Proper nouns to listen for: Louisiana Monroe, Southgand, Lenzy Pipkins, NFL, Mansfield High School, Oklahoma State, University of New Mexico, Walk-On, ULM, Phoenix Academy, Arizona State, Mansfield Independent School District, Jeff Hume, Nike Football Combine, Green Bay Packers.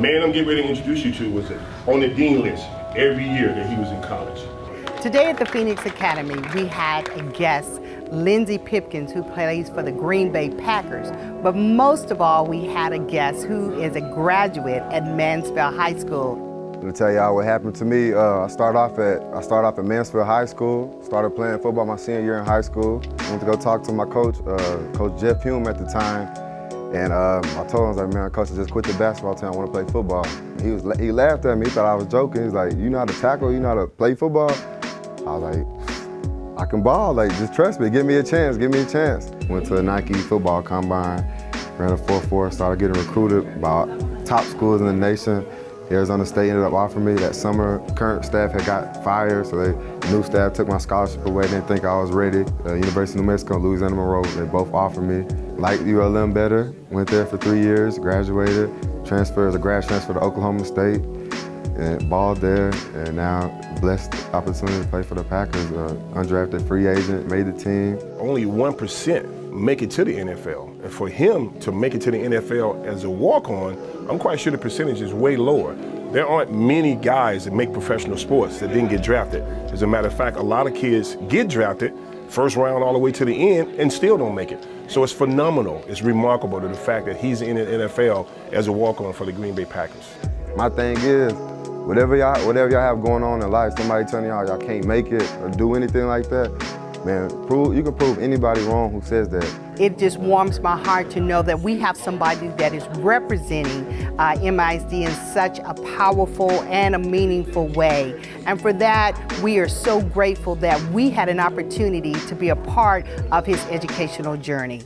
man I'm getting ready to introduce you to was on the dean list every year that he was in college. Today at the Phoenix Academy, we had a guest, Lenzy Pipkins, who plays for the Green Bay Packers. But most of all, we had a guest who is a graduate at Mansfield High School. I'm gonna tell y'all what happened to me. I started off at Mansfield High School, started playing football my senior year in high school. I went to go talk to my coach, Coach Jeff Hume at the time. And I told him, I was like, man, Coach, I just quit the basketball team, I want to play football. He laughed at me, he thought I was joking. He's like, you know how to tackle, you know how to play football? I was like, I can ball, like, just trust me, give me a chance, give me a chance. Went to the Nike Football Combine, ran a 4.4, started getting recruited by top schools in the nation. Arizona State ended up offering me that summer. Current staff had got fired, so the new staff took my scholarship away, didn't think I was ready. University of New Mexico and Louisiana Monroe, they both offered me. Liked ULM better, went there for 3 years, graduated, transferred as a grad transfer to Oklahoma State, and balled there, and now blessed the opportunity to play for the Packers, undrafted free agent, made the team. Only 1% make it to the NFL. And for him to make it to the NFL as a walk-on, I'm quite sure the percentage is way lower. There aren't many guys that make professional sports that didn't get drafted. As a matter of fact, a lot of kids get drafted, first round all the way to the end, and still don't make it. So it's phenomenal, it's remarkable to the fact that he's in the NFL as a walk-on for the Green Bay Packers. My thing is, whatever y'all have going on in life, somebody telling y'all can't make it or do anything like that, man, you can prove anybody wrong who says that. It just warms my heart to know that we have somebody that is representing MISD in such a powerful and a meaningful way. And for that, we are so grateful that we had an opportunity to be a part of his educational journey.